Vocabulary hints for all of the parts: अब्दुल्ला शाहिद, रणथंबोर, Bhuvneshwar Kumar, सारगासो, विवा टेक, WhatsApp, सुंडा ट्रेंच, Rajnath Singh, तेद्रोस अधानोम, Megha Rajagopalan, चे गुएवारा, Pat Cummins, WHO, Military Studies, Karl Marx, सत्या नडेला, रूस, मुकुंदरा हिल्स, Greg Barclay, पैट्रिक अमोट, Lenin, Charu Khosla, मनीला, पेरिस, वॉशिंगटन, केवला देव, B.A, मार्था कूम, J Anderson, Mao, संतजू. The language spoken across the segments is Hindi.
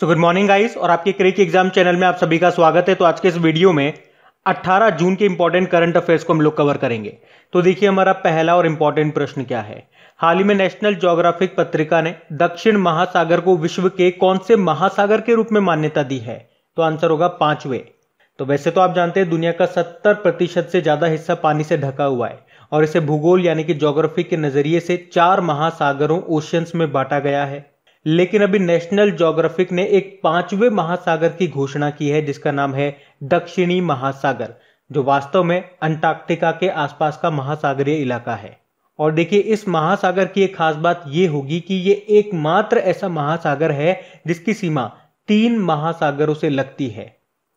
सो गुड मॉर्निंग गाइस और आपके क्रिक एग्जाम चैनल में आप सभी का स्वागत है। तो आज के इस वीडियो में 18 जून के इंपॉर्टेंट करंट अफेयर्स को हम लोग कवर करेंगे। तो देखिए हमारा पहला और इंपॉर्टेंट प्रश्न क्या है। हाल ही में नेशनल ज्योग्राफिक पत्रिका ने दक्षिण महासागर को विश्व के कौन से महासागर के रूप में मान्यता दी है? तो आंसर होगा 5वें। तो वैसे तो आप जानते हैं दुनिया का 70% से ज्यादा हिस्सा पानी से ढका हुआ है और इसे भूगोल यानी कि ज्योग्राफी के नजरिए से 4 महासागरों ओशियंस में बांटा गया है। लेकिन अभी नेशनल ज्योग्राफिक ने एक 5वें महासागर की घोषणा की है जिसका नाम है दक्षिणी महासागर, जो वास्तव में अंटार्कटिका के आसपास का महासागरीय इलाका है। और देखिए इस महासागर की एक खास बात यह होगी कि ये एकमात्र ऐसा महासागर है जिसकी सीमा 3 महासागरों से लगती है।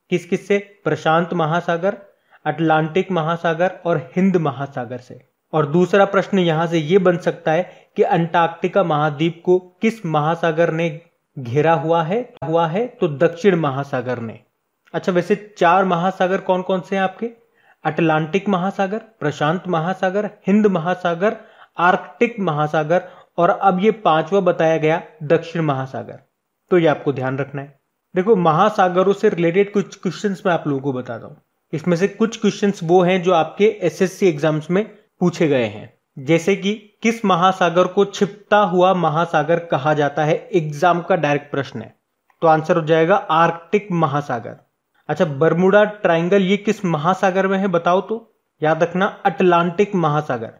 किस किस से? प्रशांत महासागर, अटलांटिक महासागर और हिंद महासागर से। और दूसरा प्रश्न यहां से ये बन सकता है कि अंटार्कटिका महाद्वीप को किस महासागर ने घेरा हुआ है? तो दक्षिण महासागर ने। अच्छा वैसे 4 महासागर कौन कौन से हैं आपके? अटलांटिक महासागर, प्रशांत महासागर, हिंद महासागर, आर्कटिक महासागर और अब ये 5वां बताया गया दक्षिण महासागर। तो ये आपको ध्यान रखना है। देखो महासागरों से रिलेटेड कुछ क्वेश्चंस मैं आप लोगों को बताता हूँ। इसमें से कुछ क्वेश्चंस वो हैं जो आपके SSC एग्जाम्स में पूछे गए हैं, जैसे कि किस महासागर को छिपता हुआ महासागर कहा जाता है? एग्जाम का डायरेक्ट प्रश्न है। तो आंसर हो जाएगा आर्कटिक महासागर। अच्छा बर्मुडा ट्रायंगल ये किस महासागर में है बताओ? तो याद रखना अटलांटिक महासागर।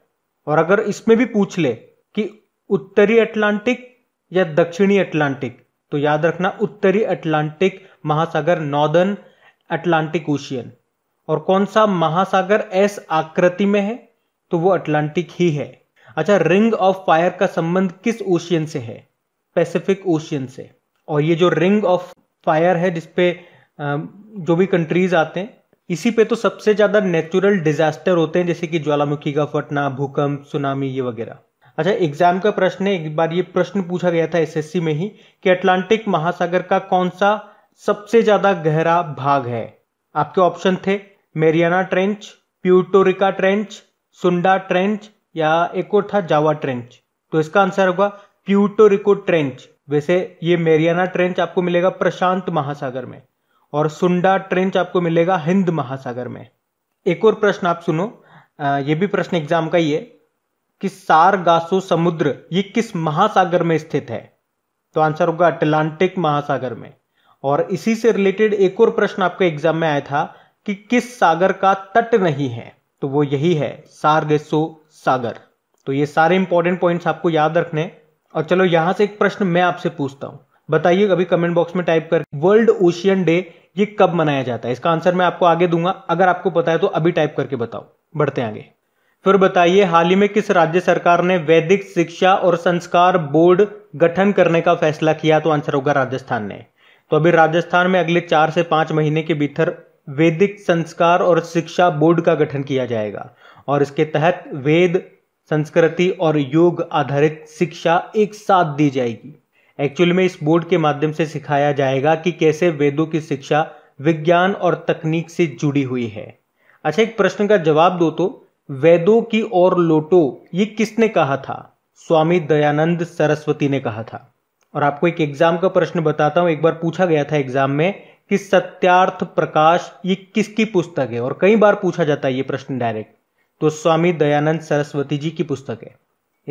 और अगर इसमें भी पूछ ले कि उत्तरी अटलांटिक या दक्षिणी अटलांटिक, तो याद रखना उत्तरी अटलांटिक महासागर, नॉर्दर्न अटलांटिक ओशियन। और कौन सा महासागर एस आकृति में है? तो वो अटलांटिक ही है। अच्छा रिंग ऑफ फायर का संबंध किस ओशियन से है? पैसिफिक ओशियन से। और ये जो रिंग ऑफ फायर है जिसपे जो भी कंट्रीज आते हैं, इसी पे तो सबसे ज्यादा नेचुरल डिजास्टर होते हैं जैसे कि ज्वालामुखी का फटना, भूकंप, सुनामी ये वगैरह। अच्छा एग्जाम का प्रश्न है, एक बार ये प्रश्न पूछा गया था SSC में ही कि अटलांटिक महासागर का कौन सा सबसे ज्यादा गहरा भाग है? आपके ऑप्शन थे Mariana trench, Puerto Rico trench, सुंडा ट्रेंच या एक और था जावा ट्रेंच। तो इसका आंसर होगा प्यूर्टो रिको ट्रेंच। वैसे ये मेरियाना ट्रेंच आपको मिलेगा प्रशांत महासागर में और सुंडा ट्रेंच आपको मिलेगा हिंद महासागर में। एक और प्रश्न आप सुनो, ये भी प्रश्न एग्जाम का ही है कि सारगासो समुद्र ये किस महासागर में स्थित है? तो आंसर होगा अटलांटिक महासागर में। और इसी से रिलेटेड एक और प्रश्न आपका एग्जाम में आया था कि किस सागर का तट नहीं है? तो वो यही है सारगेसो सागर। तो ये सारे इंपॉर्टेंट पॉइंट्स आपको याद रखने। और चलो यहां से एक प्रश्न मैं आपसे पूछता हूं, बताइए अभी कमेंट बॉक्स में टाइप कर, वर्ल्ड ओशियन डे ये कब मनाया जाता है? इसका आंसर मैं आपको आगे दूंगा, अगर आपको पता है तो अभी टाइप करके बताओ। बढ़ते हैं आगे। फिर बताइए हाल ही में किस राज्य सरकार ने वैदिक शिक्षा और संस्कार बोर्ड गठन करने का फैसला किया? तो आंसर होगा राजस्थान ने। तो अभी राजस्थान में अगले 4 से 5 महीने के भीतर वैदिक संस्कार और शिक्षा बोर्ड का गठन किया जाएगा और इसके तहत वेद, संस्कृति और योग आधारित शिक्षा एक साथ दी जाएगी। एक्चुअली में इस बोर्ड के माध्यम से सिखाया जाएगा कि कैसे वेदों की शिक्षा विज्ञान और तकनीक से जुड़ी हुई है। अच्छा एक प्रश्न का जवाब दो, तो वेदों की ओर लौटो ये किसने कहा था? स्वामी दयानंद सरस्वती ने कहा था। और आपको एक एग्जाम का प्रश्न बताता हूं, एक बार पूछा गया था एग्जाम में कि सत्यार्थ प्रकाश ये किसकी पुस्तक है? और कई बार पूछा जाता है ये प्रश्न डायरेक्ट, तो स्वामी दयानंद सरस्वती जी की पुस्तक है।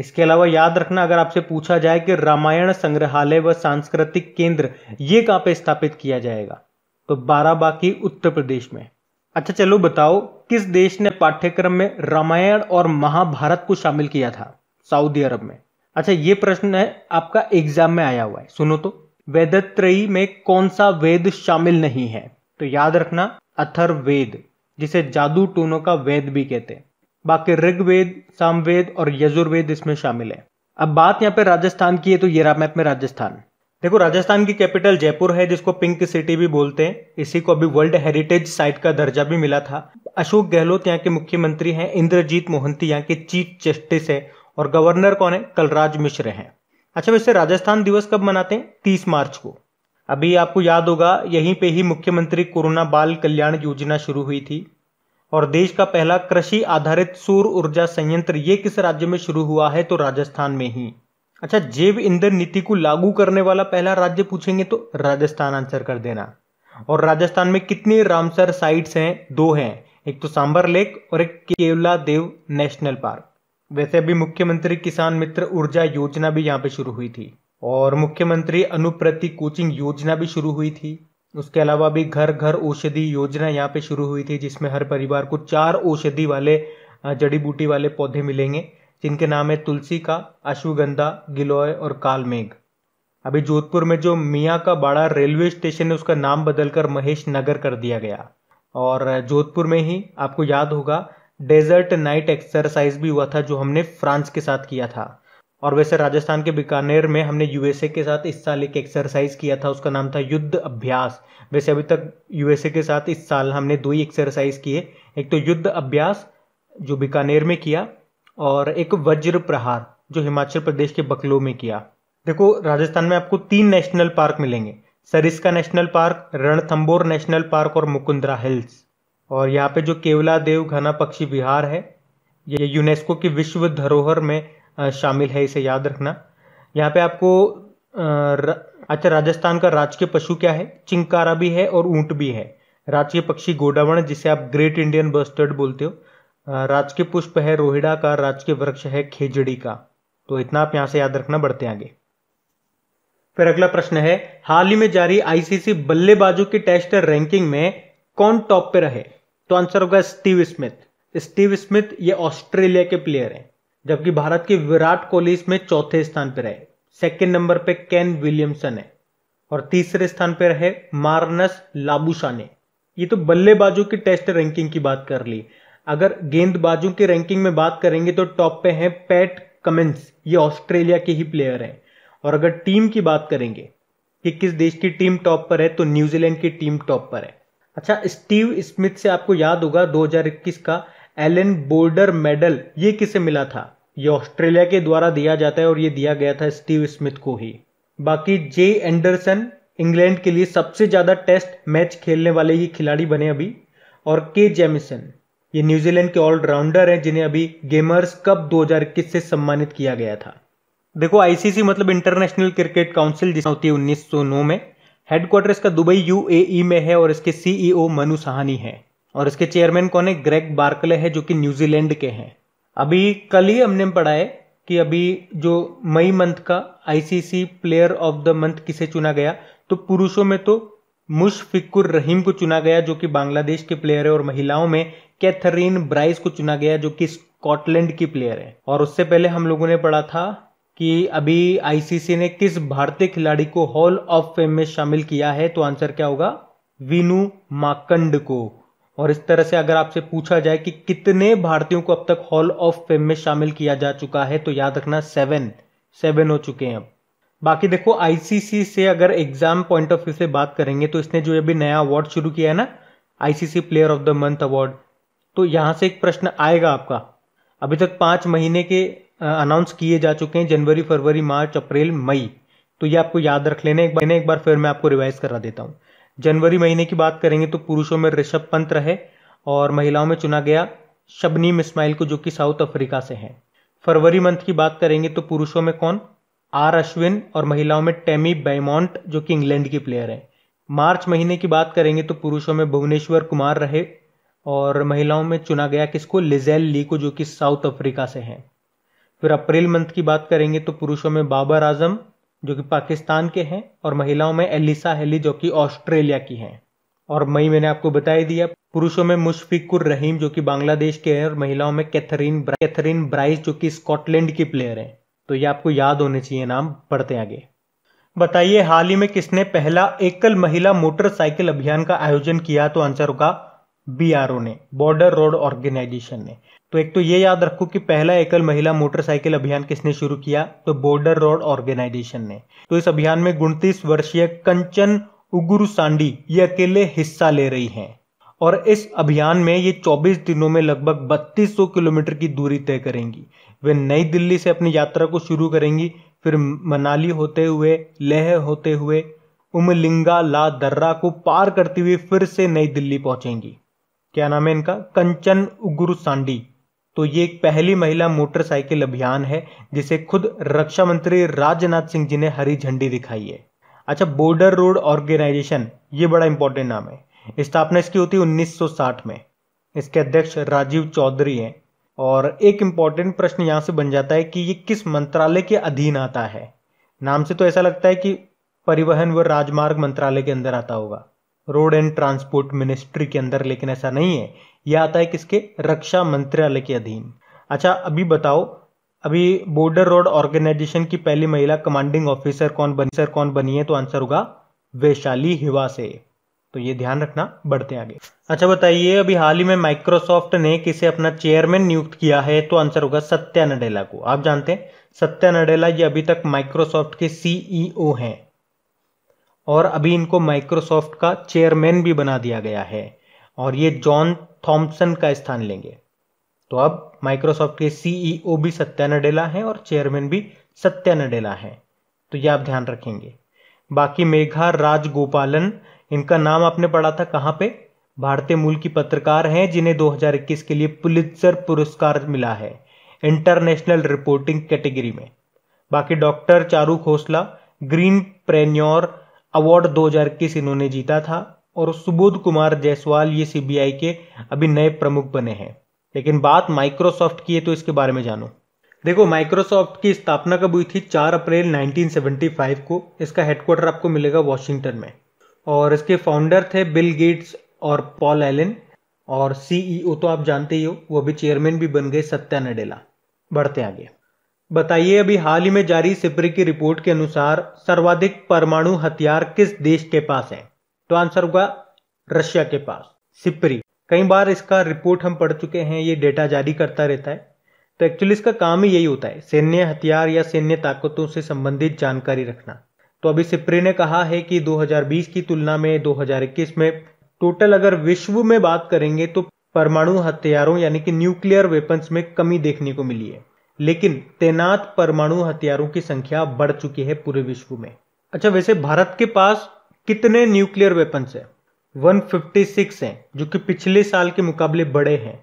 इसके अलावा याद रखना अगर आपसे पूछा जाए कि रामायण संग्रहालय व सांस्कृतिक केंद्र ये कहाँ पे स्थापित किया जाएगा? तो बाराबांकी उत्तर प्रदेश में। अच्छा चलो बताओ किस देश ने पाठ्यक्रम में रामायण और महाभारत को शामिल किया था? सऊदी अरब में। अच्छा ये प्रश्न है आपका एग्जाम में आया हुआ है, सुनो तो वेदत्रयी में कौन सा वेद शामिल नहीं है? तो याद रखना अथर्ववेद, जिसे जादू टोनों का वेद भी कहते हैं। बाकी ऋग्वेद, सामवेद और यजुर्वेद इसमें शामिल है। अब बात यहाँ पे राजस्थान की है, तो ये रहा मैप में राजस्थान। देखो राजस्थान की कैपिटल जयपुर है जिसको पिंक सिटी भी बोलते हैं, इसी को अभी वर्ल्ड हेरिटेज साइट का दर्जा भी मिला था। अशोक गहलोत यहाँ के मुख्यमंत्री हैं, इंद्रजीत मोहंती यहाँ के चीफ जस्टिस है और गवर्नर कौन है? कलराज मिश्र है। अच्छा वैसे राजस्थान दिवस कब मनाते हैं? 30 मार्च को। अभी आपको याद होगा यहीं पे ही मुख्यमंत्री कोरोना बाल कल्याण योजना शुरू हुई थी। और देश का पहला कृषि आधारित सौर ऊर्जा संयंत्र ये किस राज्य में शुरू हुआ है? तो राजस्थान में ही। अच्छा, जैव ईंधन नीति को लागू करने वाला पहला राज्य पूछेंगे तो राजस्थान आंसर कर देना। और राजस्थान में कितनी रामसर साइट्स हैं? 2 हैं, एक तो सांबर लेक और एक केवला देव नेशनल पार्क। वैसे अभी मुख्यमंत्री किसान मित्र ऊर्जा योजना भी यहाँ पे शुरू हुई थी और मुख्यमंत्री अनुप्रति कोचिंग योजना भी शुरू हुई थी। उसके अलावा भी घर घर औषधि योजना यहाँ पे शुरू हुई थी, जिसमें हर परिवार को 4 औषधि वाले जड़ी बूटी वाले पौधे मिलेंगे, जिनके नाम है तुलसी का, अश्वगंधा, गिलोय और कालमेघ। अभी जोधपुर में जो मियाँ का बाड़ा रेलवे स्टेशन है उसका नाम बदलकर महेश नगर कर दिया गया। और जोधपुर में ही आपको याद होगा डेजर्ट नाइट एक्सरसाइज भी हुआ था, जो हमने फ्रांस के साथ किया था। और वैसे राजस्थान के बीकानेर में हमने यूएसए के साथ इस साल एक एक्सरसाइज किया था, उसका नाम था युद्ध अभ्यास। वैसे अभी तक यूएसए के साथ इस साल हमने 2 ही एक्सरसाइज किए, एक तो युद्ध अभ्यास जो बीकानेर में किया और एक वज्र प्रहार जो हिमाचल प्रदेश के बकलो में किया। देखो राजस्थान में आपको 3 नेशनल पार्क मिलेंगे, Sariska national park, रणथंबोर national park और मुकुंदरा हिल्स। और यहाँ पे जो केवला देव घना पक्षी विहार है ये यूनेस्को की विश्व धरोहर में शामिल है, इसे याद रखना। यहाँ पे आपको अच्छा, राजस्थान का राजकीय पशु क्या है? चिंकारा भी है और ऊंट भी है। राजकीय पक्षी गोडावण जिसे आप ग्रेट इंडियन बस्टर्ड बोलते हो। राजकीय पुष्प है रोहिड़ा का, राजकीय वृक्ष है खेजड़ी का। तो इतना आप यहाँ से याद रखना। बढ़ते आगे। फिर अगला प्रश्न है, हाल ही में जारी आईसीसी बल्लेबाजों की टेस्ट रैंकिंग में कौन टॉप पे रहे? तो आंसर होगा स्टीव स्मिथ। स्टीव स्मिथ ये ऑस्ट्रेलिया के प्लेयर हैं, जबकि भारत के विराट कोहली इसमें चौथे स्थान पर रहे। सेकंड नंबर पे केन विलियमसन है और तीसरे स्थान पे रहे मार्नस लाबुशाने। ये तो बल्लेबाजों की टेस्ट रैंकिंग की बात कर ली। अगर गेंदबाजों की रैंकिंग में बात करेंगे तो टॉप पे हैं पैट कमिंस, ये ऑस्ट्रेलिया के ही प्लेयर हैं। और अगर टीम की बात करेंगे कि किस देश की टीम टॉप पर है तो न्यूजीलैंड की टीम टॉप पर है। अच्छा, स्टीव स्मिथ से आपको याद होगा 2021 का एलन बोर्डर मेडल ये किसे मिला था? ये ऑस्ट्रेलिया के द्वारा दिया जाता है और ये दिया गया था स्टीव स्मिथ को ही। बाकी जे एंडरसन इंग्लैंड के लिए सबसे ज्यादा टेस्ट मैच खेलने वाले ये खिलाड़ी बने अभी। और के जेमिसन ये न्यूजीलैंड के ऑलराउंडर हैं, जिन्हें अभी गेमर्स कप 2021 से सम्मानित किया गया था। देखो आईसीसी मतलब इंटरनेशनल क्रिकेट काउंसिल, जिसमें होती है 1909 में, हेडक्वार्टर इसका दुबई यूएई में है और इसके सीईओ मनु साहनी है और इसके चेयरमैन कौन है? ग्रेग बार्कले है, जो कि न्यूजीलैंड के हैं। अभी कल ही हमने पढ़ा है कि अभी जो मई मंथ का ICC player of the month किसे चुना गया, तो पुरुषों में तो मुशफिकुर रहीम को चुना गया जो कि बांग्लादेश के प्लेयर है, और महिलाओं में कैथरीन ब्राइस को चुना गया जो कि स्कॉटलैंड की प्लेयर है। और उससे पहले हम लोगों ने पढ़ा था कि अभी आईसीसी ने किस भारतीय खिलाड़ी को हॉल ऑफ फेम में शामिल किया है, तो आंसर क्या होगा? विनु माकंड को। और इस तरह से अगर आपसे पूछा जाए कि कितने भारतीयों को अब तक हॉल ऑफ फेम में शामिल किया जा चुका है, तो याद रखना 7 हो चुके हैं अब। बाकी देखो आईसीसी से अगर एग्जाम पॉइंट ऑफ व्यू से बात करेंगे तो इसने जो अभी नया अवार्ड शुरू किया है ना, ICC player of the month award, तो यहां से एक प्रश्न आएगा आपका। अभी तक 5 महीने के अनाउंस किए जा चुके हैं, जनवरी, फरवरी, मार्च, अप्रैल, मई। तो ये आपको याद रख लेना। एक बार फिर मैं आपको रिवाइज करा देता हूँ। जनवरी महीने की बात करेंगे तो पुरुषों में ऋषभ पंत रहे और महिलाओं में चुना गया शबनीम इस्माइल को जो कि साउथ अफ्रीका से हैं। फरवरी मंथ की बात करेंगे तो पुरुषों में कौन? आर अश्विन और महिलाओं में टैमी बेमॉन्ट जो कि इंग्लैंड की प्लेयर हैं। मार्च महीने की बात करेंगे तो पुरुषों में भुवनेश्वर कुमार रहे और महिलाओं में चुना गया किसको? लिजेल ली को जो कि साउथ अफ्रीका से हैं। फिर अप्रैल मंथ की बात करेंगे तो पुरुषों में बाबर आजम जो कि पाकिस्तान के हैं और महिलाओं में एलिसा हेली जो कि ऑस्ट्रेलिया की हैं। और मई मैंने आपको बता ही दिया, पुरुषों में मुशफिकुर रहीम जो कि बांग्लादेश के हैं और महिलाओं में कैथरीन ब्राइस जो कि स्कॉटलैंड की प्लेयर हैं। तो ये आपको याद होने चाहिए नाम। पढ़ते आगे। बताइए हाल ही में किसने पहला एकल महिला मोटरसाइकिल अभियान का आयोजन किया? तो आंसर होगा बीआरओ ने, बॉर्डर रोड ऑर्गेनाइजेशन ने। तो एक तो ये याद रखो कि पहला एकल महिला मोटरसाइकिल अभियान किसने शुरू किया, तो बॉर्डर रोड ऑर्गेनाइजेशन ने। तो इस अभियान में 29 वर्षीय कंचन उगुरुसांडी ये अकेले हिस्सा ले रही हैं और इस अभियान में ये 24 दिनों में लगभग 3200 किलोमीटर की दूरी तय करेंगी। वे नई दिल्ली से अपनी यात्रा को शुरू करेंगी, फिर मनाली होते हुए, लेह होते हुए, उमलिंगा ला दर्रा को पार करते हुए फिर से नई दिल्ली पहुंचेंगी। क्या नाम है इनका? कंचन उगुरुसांडी। तो ये एक पहली महिला मोटरसाइकिल अभियान है जिसे खुद रक्षा मंत्री राजनाथ सिंह जी ने हरी झंडी दिखाई है। अच्छा, बॉर्डर रोड ऑर्गेनाइजेशन, ये बड़ा इंपॉर्टेंट नाम है। स्थापना इसकी होती है 1960 में। इसके अध्यक्ष राजीव चौधरी हैं। और एक इम्पॉर्टेंट प्रश्न यहाँ से बन जाता है कि ये किस मंत्रालय के अधीन आता है। नाम से तो ऐसा लगता है कि परिवहन व राजमार्ग मंत्रालय के अंदर आता होगा, रोड एंड ट्रांसपोर्ट मिनिस्ट्री के अंदर, लेकिन ऐसा नहीं है। यह आता है किसके? रक्षा मंत्रालय के अधीन। अच्छा, अभी बताओ, अभी बॉर्डर रोड ऑर्गेनाइजेशन की पहली महिला कमांडिंग ऑफिसर कौन बनी है? तो आंसर होगा वैशाली हिवासे। तो ये ध्यान रखना। बढ़ते आगे। अच्छा बताइए, अभी हाल ही में माइक्रोसॉफ्ट ने किसे अपना चेयरमैन नियुक्त किया है? तो आंसर होगा सत्या नडेला को। आप जानते हैं सत्या नडेला ये अभी तक माइक्रोसॉफ्ट के सीईओ हैं और अभी इनको माइक्रोसॉफ्ट का चेयरमैन भी बना दिया गया है और ये जॉन थॉम्सन का स्थान लेंगे। तो अब माइक्रोसॉफ्ट के सीईओ भी सत्या नडेला हैं और चेयरमैन भी सत्या नडेला हैं, तो ये आप ध्यान रखेंगे। बाकी मेघा राजगोपालन, इनका नाम आपने पढ़ा था कहाँ पे? भारतीय मूल की पत्रकार हैं जिन्हें 2021 के लिए पुलित्जर पुरस्कार मिला है इंटरनेशनल रिपोर्टिंग कैटेगरी में। बाकी doctor Charu Khosla greenpreneur award 2021 इन्होंने जीता था। और सुबोध कुमार जायसवाल, ये सीबीआई के अभी नए प्रमुख बने हैं। लेकिन बात माइक्रोसॉफ्ट की है तो इसके बारे में जानो। देखो, माइक्रोसॉफ्ट की स्थापना कब हुई थी? 4 अप्रैल 1975 को। इसका हेडक्वार्टर आपको मिलेगा वॉशिंगटन में और इसके फाउंडर थे बिल गेट्स और पॉल एलन। और सीईओ तो आप जानते ही हो, वो भी चेयरमैन भी बन गए सत्या नडेला। बढ़ते आगे। बताइए, अभी हाल ही में जारी सिपरी की रिपोर्ट के अनुसार सर्वाधिक परमाणु हथियार किस देश के पास है? तो आंसर होगा रशिया के पास। सिपरी, कई बार इसका रिपोर्ट हम पढ़ चुके हैं, ये डेटा जारी करता रहता है। तो एक्चुअली इसका काम ही यही होता है, सैन्य हथियार या सैन्य ताकतों से संबंधित जानकारी रखना। तो अभी सिप्री ने कहा है कि 2020 की तुलना में 2021 में टोटल अगर विश्व में बात करेंगे तो परमाणु हथियारों यानी कि न्यूक्लियर वेपन्स में कमी देखने को मिली है, लेकिन तैनात परमाणु हथियारों की संख्या बढ़ चुकी है पूरे विश्व में। अच्छा, वैसे भारत के पास कितने न्यूक्लियर वेपन्स हैं? 156 हैं, जो कि पिछले साल के मुकाबले बड़े हैं।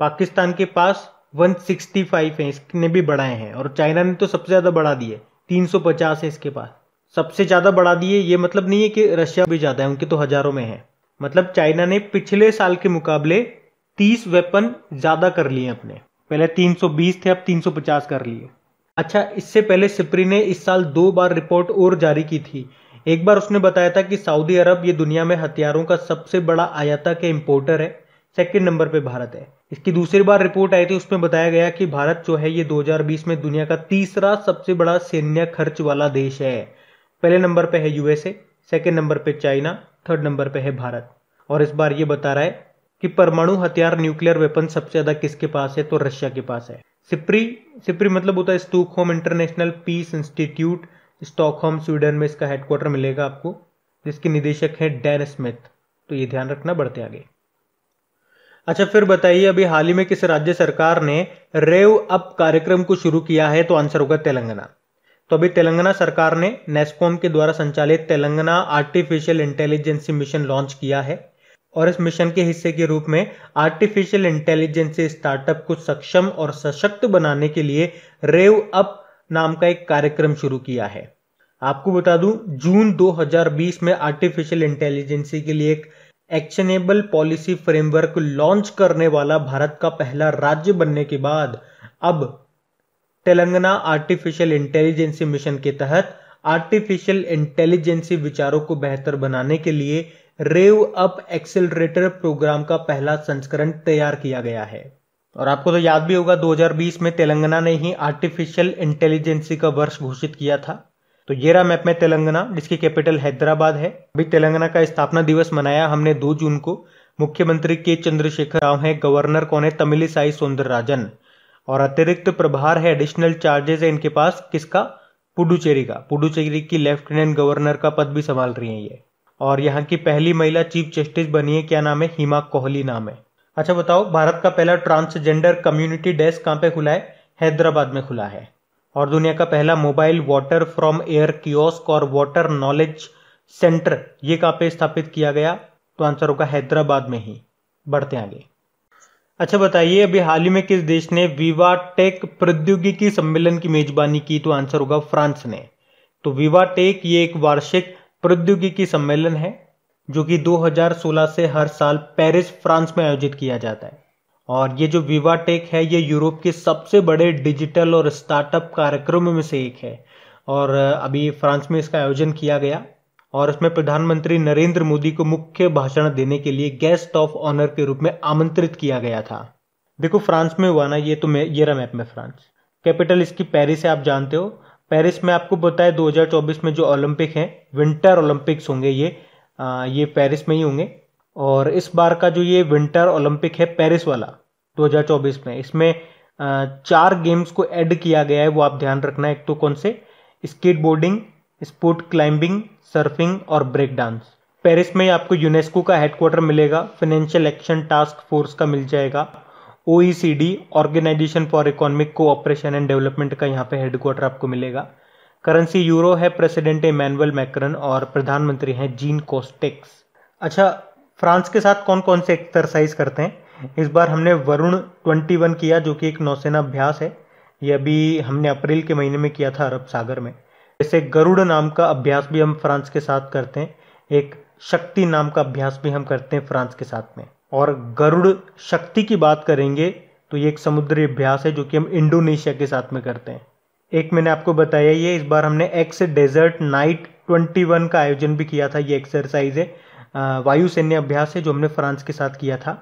पाकिस्तान के पास 165 हैं, इसने भी बढ़ाए हैं। और चाइना ने तो सबसे ज्यादा बढ़ा दिए, 350 है इसके पास, सबसे ज्यादा बढ़ा दिए। ये मतलब नहीं है कि रशिया भी ज्यादा है, उनके तो हजारों में है। मतलब चाइना ने पिछले साल के मुकाबले 30 वेपन ज्यादा कर लिए अपने। पहले 320 थे, अब 350 कर लिए। अच्छा, इससे पहले सिप्री ने इस साल 2 बार रिपोर्ट और जारी की थी। एक बार उसने बताया था कि सऊदी अरब ये दुनिया में हथियारों का सबसे बड़ा आयातक इम्पोर्टर है, सेकेंड नंबर पे भारत है। इसकी दूसरी बार रिपोर्ट आई थी, उसमें बताया गया कि भारत जो है ये 2020 में दुनिया का 3रा सबसे बड़ा सैन्य खर्च वाला देश है। पहले नंबर पे है यूएसए, सेकंड नंबर पे चाइना, थर्ड नंबर पे है भारत। और इस बार ये बता रहा है कि परमाणु हथियार न्यूक्लियर वेपन सबसे ज्यादा किसके पास है? तो रशिया के पास है। सिप्री मतलब होता है Stockholm international piece institute, Stockholm Sweden में इसका हेडक्वार्टर मिलेगा आपको, जिसके निदेशक है डैन स्मिथ। तो ये ध्यान रखना। बढ़ते आगे। अच्छा, फिर बताइए, अभी हाल ही में किस राज्य सरकार ने रेव अप कार्यक्रम को शुरू किया है? तो आंसर होगा तेलंगाना। तो अभी तेलंगाना सरकार ने नेस्कॉम के द्वारा संचालित Telangana artificial intelligence mission launch किया है और इस मिशन के हिस्से के रूप में आर्टिफिशियल इंटेलिजेंसी स्टार्टअप को सक्षम और सशक्त बनाने के लिए रेव अप नाम का एक कार्यक्रम शुरू किया है। आपको बता दूं, जून 2020 में आर्टिफिशियल इंटेलिजेंसी के लिए एक एक्शनेबल पॉलिसी फ्रेमवर्क लॉन्च करने वाला भारत का पहला राज्य बनने के बाद अब तेलंगाना आर्टिफिशियल इंटेलिजेंसी मिशन के तहत आर्टिफिशियल इंटेलिजेंसी विचारों को बेहतर बनाने के लिए रेव अप एक्सेलरेटर प्रोग्राम का पहला संस्करण तैयार किया गया है। और आपको तो याद भी होगा, 2020 में तेलंगाना ने ही आर्टिफिशियल इंटेलिजेंसी का वर्ष घोषित किया था। तो ये रहा मैप में तेलंगाना, जिसकी कैपिटल हैदराबाद है। अभी तेलंगाना का स्थापना दिवस मनाया हमने 2 जून को। मुख्यमंत्री के चंद्रशेखर राव हैं। गवर्नर कौन है? तमिलिसाई सौंदरराजन। और अतिरिक्त प्रभार है, एडिशनल चार्जेस है इनके पास, किसका? पुडुचेरी का। पुडुचेरी की लेफ्टिनेंट गवर्नर का पद भी संभाल रही है ये। और यहाँ की पहली महिला चीफ जस्टिस बनी है, क्या नाम है? हीमा कोहली नाम है। अच्छा बताओ, भारत का पहला ट्रांसजेंडर कम्युनिटी डेस्क कहाँ पे खुला है? हैदराबाद में खुला है। और दुनिया का पहला mobile water from air kiosk और वाटर नॉलेज सेंटर, ये कहाँ पे स्थापित किया गया? तो आंसर होगा हैदराबाद में ही। बढ़ते आगे। अच्छा बताइए, अभी हाल ही में किस देश ने विवा टेक प्रौद्योगिकी सम्मेलन की मेजबानी की? तो आंसर होगा फ्रांस ने। तो विवा टेक ये एक वार्षिक प्रौद्योगिकी सम्मेलन है जो कि 2016 से हर साल पेरिस फ्रांस में आयोजित किया जाता है। और ये जो विवा टेक है ये यूरोप के सबसे बड़े डिजिटल और स्टार्टअप कार्यक्रमों में से एक है और अभी फ्रांस में इसका आयोजन किया गया और इसमें प्रधानमंत्री नरेंद्र मोदी को मुख्य भाषण देने के लिए गेस्ट ऑफ ऑनर के रूप में आमंत्रित किया गया था। देखो फ्रांस में हुआ ना, ये तो ये रहा मैप में फ्रांस। कैपिटल इसकी पेरिस है, आप जानते हो। पेरिस में आपको पता है 2024 में जो ओलंपिक हैं, विंटर ओलंपिक्स होंगे, ये पेरिस में ही होंगे। और इस बार का जो ये विंटर ओलंपिक है पेरिस वाला 2024 में, इसमें 4 गेम्स को ऐड किया गया है, वो आप ध्यान रखना है। एक तो कौन से, स्केटबोर्डिंग, स्पोर्ट क्लाइंबिंग, सर्फिंग और ब्रेक डांस। पेरिस में आपको यूनेस्को का हेडक्वार्टर मिलेगा, फाइनेंशियल एक्शन टास्क फोर्स का मिल जाएगा, OECD organisation for economic cooperation and development का यहाँ पे हेडक्वार्टर आपको मिलेगा। करेंसी यूरो है, प्रेसिडेंट इमैनुअल मैक्रन और प्रधानमंत्री हैं जीन कोस्टेक्स। अच्छा, फ्रांस के साथ कौन कौन से एक्सरसाइज करते हैं? इस बार हमने वरुण 21 किया जो कि एक नौसेना अभ्यास है, ये अभी हमने अप्रैल के महीने में किया था अरब सागर में। जैसे गरुड़ नाम का अभ्यास भी हम फ्रांस के साथ करते हैं, एक शक्ति नाम का अभ्यास भी हम करते हैं फ्रांस के साथ में। और गरुड़ शक्ति की बात करेंगे तो ये एक समुद्री अभ्यास है जो कि हम इंडोनेशिया के साथ में करते हैं। एक मैंने आपको बताया, ये इस बार हमने एक्स डेजर्ट नाइट 21 का आयोजन भी किया था, ये एक्सरसाइज है, वायुसैन्य अभ्यास है जो हमने फ्रांस के साथ किया था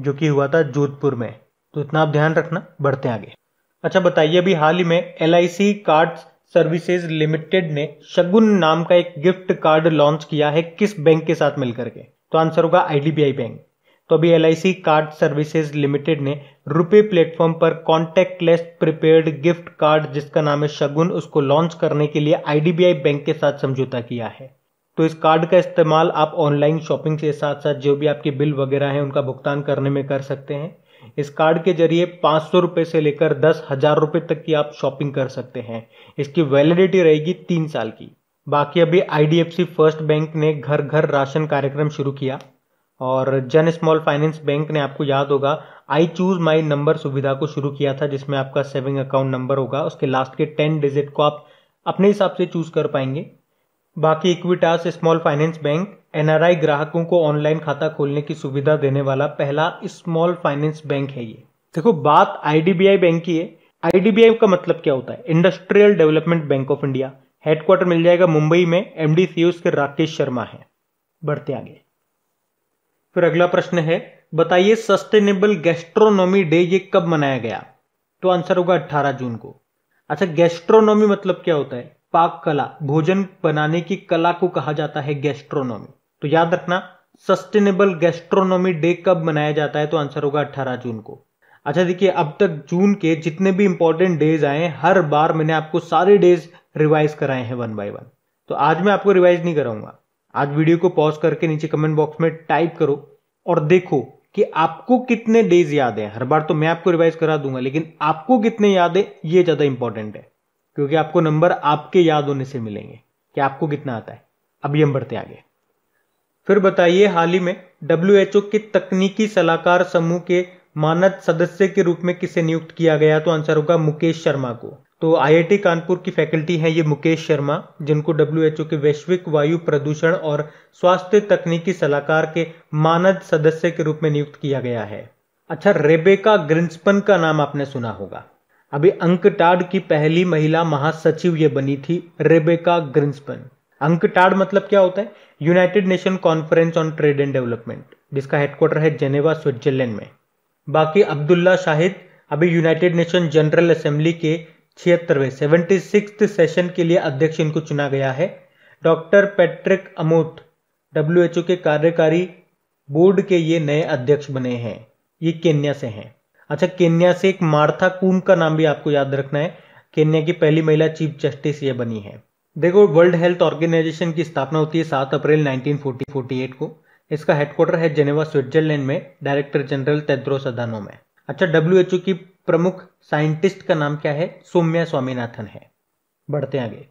जो कि हुआ था जोधपुर में। तो इतना आप ध्यान रखना, बढ़ते हैं आगे। अच्छा बताइए, अभी हाल ही में LIC कार्ड सर्विसेज लिमिटेड ने शगुन नाम का एक गिफ्ट कार्ड लॉन्च किया है, किस बैंक के साथ मिलकर के? तो आंसर होगा IDBI बैंक। तो अभी LIC कार्ड सर्विसेज लिमिटेड ने रुपे प्लेटफॉर्म पर कॉन्टैक्टलेस प्रीपेड गिफ्ट कार्ड जिसका नाम है शगुन, उसको लॉन्च करने के लिए IDBI बैंक के साथ समझौता किया है। तो इस कार्ड का इस्तेमाल आप ऑनलाइन शॉपिंग के साथ साथ जो भी आपके बिल वगैरह हैं उनका भुगतान करने में कर सकते हैं। इस कार्ड के जरिए 500 रुपये से लेकर 10,000 रुपये तक की आप शॉपिंग कर सकते हैं। इसकी वैलिडिटी रहेगी 3 साल की। बाकी अभी IDFC फर्स्ट बैंक ने घर घर राशन कार्यक्रम शुरू किया और जन स्मॉल फाइनेंस बैंक ने, आपको याद होगा, आई चूज माई नंबर सुविधा को शुरू किया था जिसमें आपका सेविंग अकाउंट नंबर होगा, उसके लास्ट के 10 डिजिट को आप अपने हिसाब से चूज कर पाएंगे। बाकी Equitas small finance bank NRI ग्राहकों को ऑनलाइन खाता खोलने की सुविधा देने वाला पहला स्मॉल फाइनेंस बैंक है। ये देखो, बात IDBI बैंक की है। IDBI का मतलब क्या होता है? Industrial development bank of India. Headquarter मिल जाएगा मुंबई में, MD CEO उसके राकेश शर्मा है। बढ़ते आगे। फिर अगला प्रश्न है, बताइए सस्टेनेबल गैस्ट्रोनॉमी डे ये कब मनाया गया? तो आंसर होगा 18 जून को। अच्छा, गैस्ट्रोनॉमी मतलब क्या होता है? पाक कला, भोजन बनाने की कला को कहा जाता है गैस्ट्रोनॉमी। तो याद रखना, सस्टेनेबल गैस्ट्रोनॉमी डे कब मनाया जाता है? तो आंसर होगा 18 जून को। अच्छा देखिए, अब तक जून के जितने भी इंपॉर्टेंट डेज आए हैं, हर बार मैंने आपको सारे डेज रिवाइज कराए हैं 1 by 1। तो आज मैं आपको रिवाइज नहीं कराऊंगा। आज वीडियो को पॉज करके नीचे कमेंट बॉक्स में टाइप करो और देखो कि आपको कितने डेज याद है। हर बार तो मैं आपको रिवाइज करा दूंगा, लेकिन आपको कितने याद है ये ज्यादा इंपॉर्टेंट है, क्योंकि आपको नंबर आपके याद होने से मिलेंगे कि आपको कितना आता है। अभी हम बढ़ते आगे। फिर बताइए, हाल ही में WHO के तकनीकी सलाहकार समूह के मानद सदस्य के रूप में किसे नियुक्त किया गया? तो आंसर होगा मुकेश शर्मा को। तो IIT कानपुर की फैकल्टी है ये मुकेश शर्मा, जिनको WHO के वैश्विक वायु प्रदूषण और स्वास्थ्य तकनीकी सलाहकार के मानद सदस्य के रूप में नियुक्त किया गया है। अच्छा, रेबेका ग्रिन्सपन का नाम आपने सुना होगा। अभी अंकटाड की पहली महिला महासचिव ये बनी थी, रेबेका ग्रिन्सपन। अंकटाड मतलब क्या होता है? United Nation conference on trade and development, जिसका हेडक्वार्टर है जेनेवा, स्विट्जरलैंड में। बाकी अब्दुल्ला शाहिद अभी यूनाइटेड नेशन जनरल असेंबली के 76वें सेशन के लिए अध्यक्ष इनको चुना गया है। डॉक्टर पैट्रिक अमोट WHO के कार्यकारी बोर्ड के ये नए अध्यक्ष बने हैं, ये केन्या से हैं। अच्छा, केन्या से एक मार्था कूम का नाम भी आपको याद रखना है, केन्या की पहली महिला चीफ जस्टिस ये बनी है। देखो, वर्ल्ड हेल्थ ऑर्गेनाइजेशन की स्थापना होती है 7 अप्रैल 1948 को। इसका हेडक्वार्टर है जेनेवा, स्विट्जरलैंड में, डायरेक्टर जनरल तेद्रोस अधानोम है। अच्छा, WHO की प्रमुख साइंटिस्ट का नाम क्या है? सौम्या स्वामीनाथन है। बढ़ते आगे।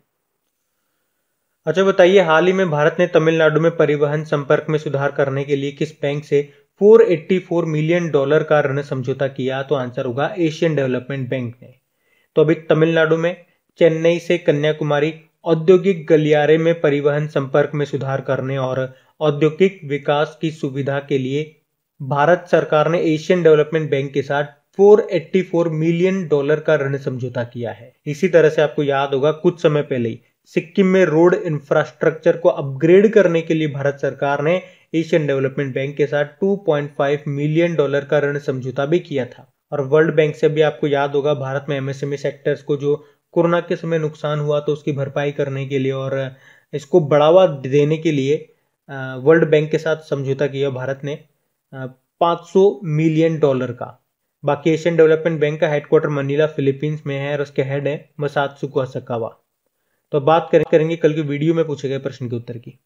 अच्छा बताइए, हाल ही में भारत ने तमिलनाडु में परिवहन संपर्क में सुधार करने के लिए किस बैंक से 484 मिलियन डॉलर का ऋण समझौता किया, तो आंसर होगा एशियन डेवलपमेंट बैंक ने। तो अभी तमिलनाडु में चेन्नई से कन्याकुमारी औद्योगिक गलियारे में परिवहन संपर्क में सुधार करने और औद्योगिक विकास की सुविधा के लिए भारत सरकार ने एशियन डेवलपमेंट बैंक के साथ 484 मिलियन डॉलर का ऋण समझौता किया है। इसी तरह से आपको याद होगा कुछ समय पहले ही सिक्किम में रोड इंफ्रास्ट्रक्चर को अपग्रेड करने के लिए भारत सरकार ने एशियन डेवलपमेंट बैंक के साथ 2.5 मिलियन डॉलर का ऋण समझौता भी किया था। और वर्ल्ड बैंक से भी आपको याद होगा भारत में एमएसएमई सेक्टर्स को जो कोरोना के समय नुकसान हुआ तो उसकी भरपाई करने के लिए और इसको बढ़ावा देने के लिए वर्ल्ड बैंक के साथ समझौता किया भारत ने 500 मिलियन डॉलर का। बाकी एशियन डेवलपमेंट बैंक का हेडक्वार्टर मनीला फिलीपींस में है और उसके हेड है मसात्सुको असकावा। तो बात करेंगे कल के वीडियो में पूछे गए प्रश्न के उत्तर की।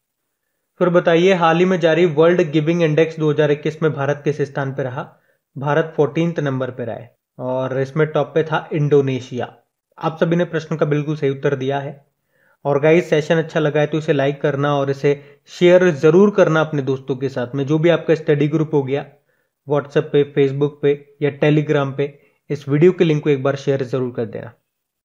फिर बताइए हाल ही में जारी वर्ल्ड गिविंग इंडेक्स 2021 में भारत किस स्थान पर रहा? भारत 14th नंबर पर आए और इसमें टॉप पे था इंडोनेशिया। आप सभी ने प्रश्न का बिल्कुल सही उत्तर दिया है। और गाइस सेशन अच्छा लगा है तो इसे लाइक करना और इसे शेयर जरूर करना अपने दोस्तों के साथ में। जो भी आपका स्टडी ग्रुप हो गया व्हाट्सएप पे, फेसबुक पे या टेलीग्राम पे, इस वीडियो के लिंक को एक बार शेयर जरूर कर देना।